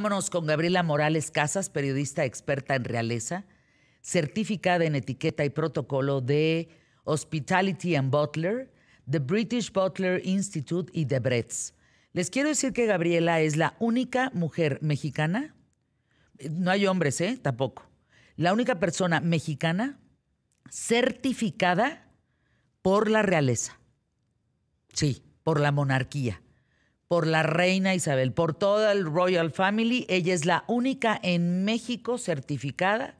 Vámonos con Gabriela Morales Casas, periodista experta en realeza, certificada en etiqueta y protocolo de Hospitality and Butler, The British Butler Institute y de Bretz. Les quiero decir que Gabriela es la única mujer mexicana, no hay hombres, tampoco, la única persona mexicana certificada por la realeza, sí, por la monarquía, por la reina Isabel, por toda el Royal Family. Ella es la única en México certificada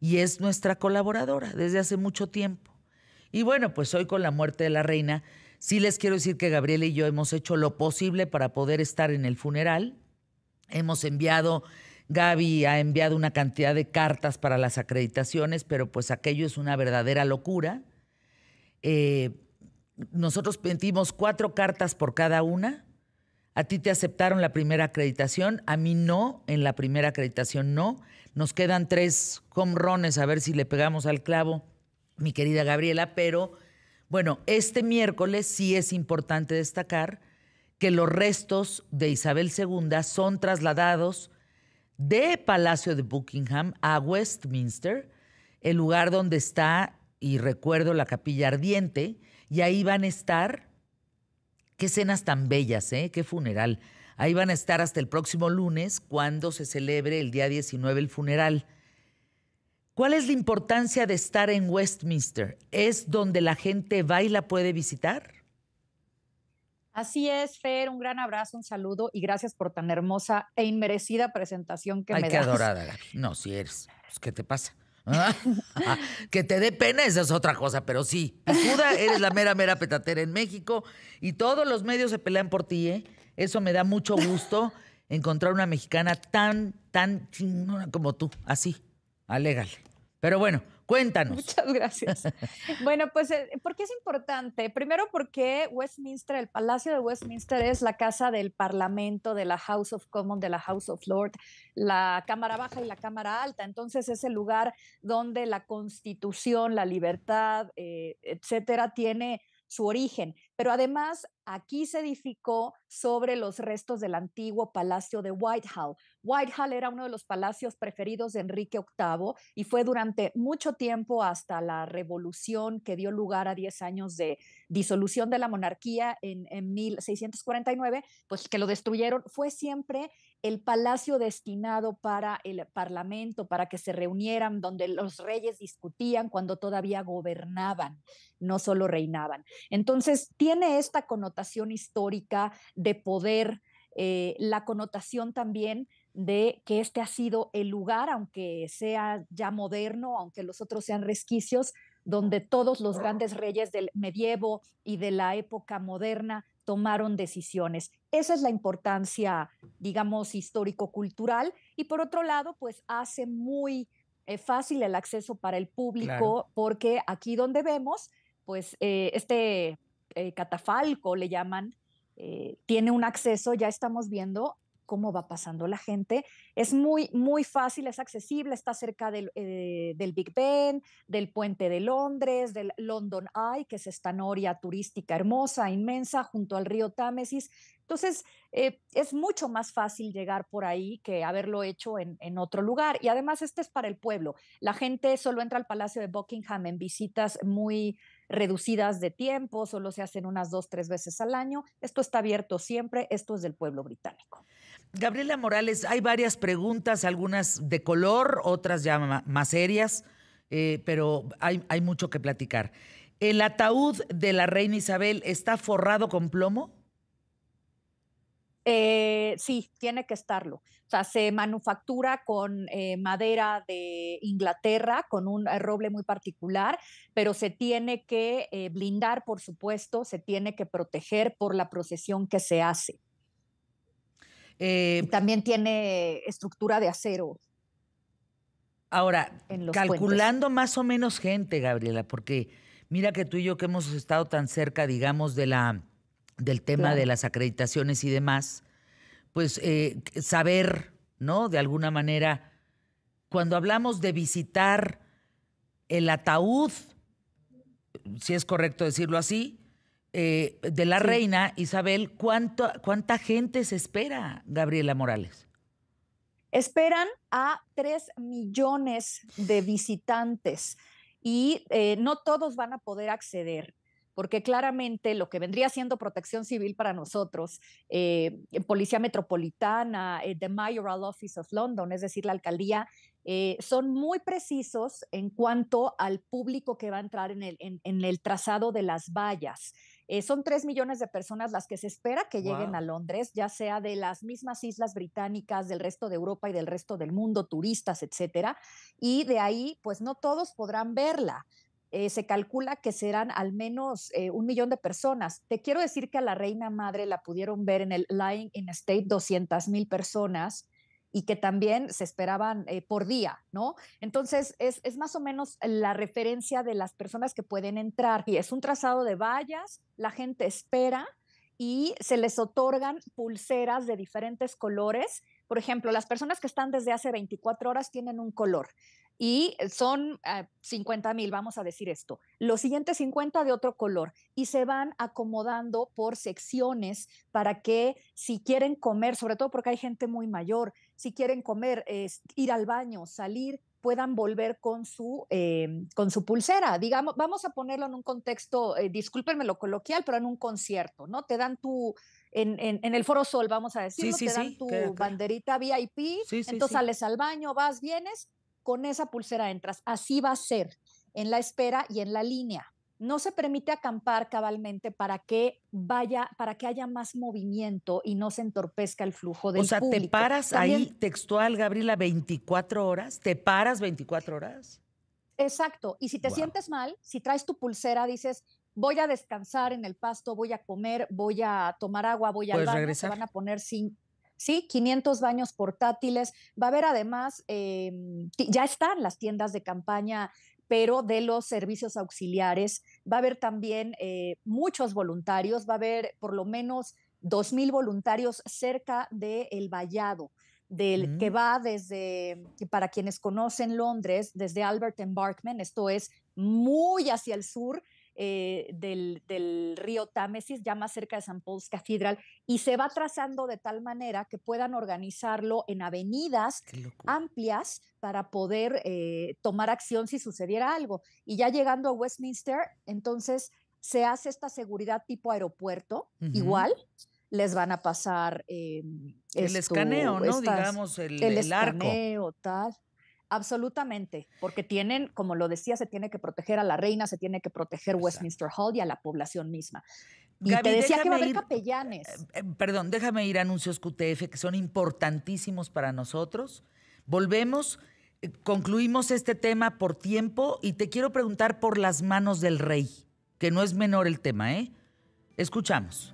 y es nuestra colaboradora desde hace mucho tiempo. Y bueno, pues hoy con la muerte de la reina, sí les quiero decir que Gabriela y yo hemos hecho lo posible para poder estar en el funeral. Hemos enviado, Gaby ha enviado una cantidad de cartas para las acreditaciones, pero pues aquello es una verdadera locura. Nosotros pedimos 4 cartas por cada una. A ti te aceptaron la primera acreditación, a mí no, en la primera acreditación no. Nos quedan 3 home runs, a ver si le pegamos al clavo, mi querida Gabriela, pero bueno, este miércoles sí es importante destacar que los restos de Isabel II son trasladados de Palacio de Buckingham a Westminster, el lugar donde está, y recuerdo, la Capilla Ardiente, y ahí van a estar. Qué cenas tan bellas, ¿eh? Qué funeral. Ahí van a estar hasta el próximo lunes, cuando se celebre el día 19 el funeral. ¿Cuál es la importancia de estar en Westminster? ¿Es donde la gente va y la puede visitar? Así es, Fer, un gran abrazo, un saludo y gracias por tan hermosa e inmerecida presentación que me das. Ay, qué adorada, Gaby. No, si eres. Pues, ¿qué te pasa? ¿Ah? Que te dé pena, esa es otra cosa, pero sí, picuda, eres la mera, mera petatera en México y todos los medios se pelean por ti, ¿eh? Eso me da mucho gusto, encontrar una mexicana tan chingona como tú, así, alégale. Pero bueno, cuéntanos. Muchas gracias. Bueno, pues, ¿por qué es importante? Primero, porque Westminster, el Palacio de Westminster es la casa del Parlamento, de la House of Commons, de la House of Lords, la Cámara Baja y la Cámara Alta. Entonces, es el lugar donde la Constitución, la libertad, etcétera, tiene su origen. Pero además, aquí se edificó sobre los restos del antiguo palacio de Whitehall. Whitehall era uno de los palacios preferidos de Enrique VIII y fue durante mucho tiempo, hasta la revolución que dio lugar a 10 años de disolución de la monarquía en 1649, pues que lo destruyeron, fue siempre el palacio destinado para el parlamento, para que se reunieran, donde los reyes discutían cuando todavía gobernaban, no solo reinaban. Entonces, tiene esta connotación histórica de poder, la connotación también de que este ha sido el lugar, aunque sea ya moderno, aunque los otros sean resquicios, donde todos los grandes reyes del medievo y de la época moderna tomaron decisiones. Esa es la importancia, digamos, histórico-cultural. Y por otro lado, pues hace muy fácil el acceso para el público, claro, porque aquí donde vemos, pues catafalco le llaman, tiene un acceso, ya estamos viendo cómo va pasando la gente. Es muy, muy fácil, es accesible, está cerca del Big Ben, del puente de Londres, del London Eye, que es esta noria turística hermosa, inmensa, junto al río Támesis. Entonces, es mucho más fácil llegar por ahí que haberlo hecho en otro lugar. Y además, este es para el pueblo. La gente solo entra al Palacio de Buckingham en visitas muy reducidas de tiempo, solo se hacen unas 2, 3 veces al año. Esto está abierto siempre, esto es del pueblo británico. Gabriela Morales, hay varias preguntas, algunas de color, otras ya más serias, pero hay mucho que platicar. ¿El ataúd de la reina Isabel está forrado con plomo? Sí, tiene que estarlo. O sea, se manufactura con madera de Inglaterra, con un roble muy particular, pero se tiene que blindar, por supuesto, se tiene que proteger por la procesión que se hace. También tiene estructura de acero. Ahora, calculando puentes, más o menos gente, Gabriela, porque mira que tú y yo que hemos estado tan cerca, digamos, de del tema, claro, de las acreditaciones y demás, pues saber, ¿no? De alguna manera, cuando hablamos de visitar el ataúd, si es correcto decirlo así, de la, sí, reina Isabel, ¿cuánta gente se espera, Gabriela Morales? Esperan a 3 millones de visitantes y no todos van a poder acceder, porque claramente lo que vendría siendo protección civil para nosotros, Policía Metropolitana, the Mayoral Office of London, es decir, la alcaldía, son muy precisos en cuanto al público que va a entrar en el trazado de las vallas. Son 3 millones de personas las que se espera que lleguen a Londres, ya sea de las mismas islas británicas, del resto de Europa y del resto del mundo, turistas, etcétera. Y de ahí, pues no todos podrán verla. Se calcula que serán al menos 1 millón de personas. Te quiero decir que a la Reina Madre la pudieron ver en el Lying in State 200,000 personas, y que también se esperaban por día, ¿no? Entonces, es más o menos la referencia de las personas que pueden entrar. Y es un trazado de vallas, la gente espera y se les otorgan pulseras de diferentes colores. Por ejemplo, las personas que están desde hace 24 horas tienen un color y son 50,000, vamos a decir esto. Los siguientes 50 de otro color, y se van acomodando por secciones para que si quieren comer, sobre todo porque hay gente muy mayor, si quieren comer, ir al baño, salir, puedan volver con su pulsera. Digamos, vamos a ponerlo en un contexto, discúlpenme lo coloquial, pero en un concierto, ¿no? Te dan tu... En el Foro Sol, vamos a decirlo, sí, te dan tu banderita VIP, entonces sales al baño, vas, vienes, con esa pulsera entras. Así va a ser en la espera y en la línea. No se permite acampar cabalmente para que haya más movimiento y no se entorpezca el flujo del público. O sea, ¿te paras también, ahí textual, Gabriela, 24 horas? ¿Te paras 24 horas? Exacto. Y si te sientes mal, si traes tu pulsera, dices... voy a descansar en el pasto, voy a comer, voy a tomar agua, voy al baño, se van a poner 500 baños portátiles. Va a haber además, ya están las tiendas de campaña, pero de los servicios auxiliares. Va a haber también muchos voluntarios, va a haber por lo menos 2,000 voluntarios cerca del vallado, que va desde, para quienes conocen Londres, desde Albert Embankment, esto es muy hacia el sur, del río Támesis, ya más cerca de St. Paul's Cathedral, y se va trazando de tal manera que puedan organizarlo en avenidas amplias para poder tomar acción si sucediera algo. Y ya llegando a Westminster, entonces se hace esta seguridad tipo aeropuerto, igual les van a pasar el escaneo, ¿no? Digamos, el escaneo, arco. Tal. Absolutamente, porque tienen, como lo decía, se tiene que proteger a la reina, se tiene que proteger Westminster Hall y a la población misma. Y Gaby, te decía que va a haber capellanes. Perdón, déjame ir a anuncios QTF, que son importantísimos para nosotros. Volvemos, concluimos este tema por tiempo, y te quiero preguntar por las manos del rey, que no es menor el tema, ¿eh? Escuchamos.